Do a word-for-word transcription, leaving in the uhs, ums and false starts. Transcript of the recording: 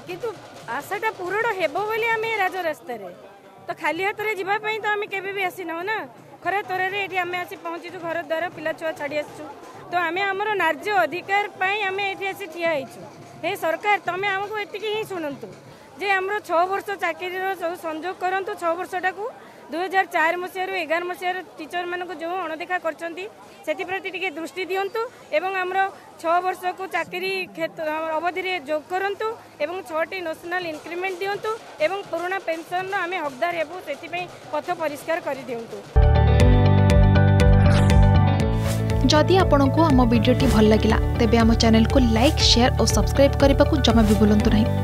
किंतु आशाटा पूरण होली आम राज रास्तार तो खाली हाथ में जावाई तो आम केवे भी आसी नौ ना खरा तोरे रे ये आम आसी पहुँचीचु घर द्वार पिला छुआ छाड़ी आसू तो आम आमर नार्ज अधिकार आम ये आसी ठिया हे सरकार तुम आमको एतिक ही शुणतु जे आम छः वर्ष चाकरी जो संजोग करूँ छः वर्षटा को दुई हजार चार मसीह एगार मसीह टीचर मानक जो अणदेखा करती दृष्टि दिंतु एवं आमर छः वर्ष को चाकरी क्षेत्र अवधि जोग करूँ एवं छोटी नेशनल इंक्रीमेंट दिंतु एवं पुराणा पेंशन आम हकदार हेबू से पथ परिष्कार कर दिंतु। जदि आपंक आम भिडी भल लगा तेब आम चैनल को लाइक शेयर और सब्सक्राइब करने को जमा भी बुलां नहीं।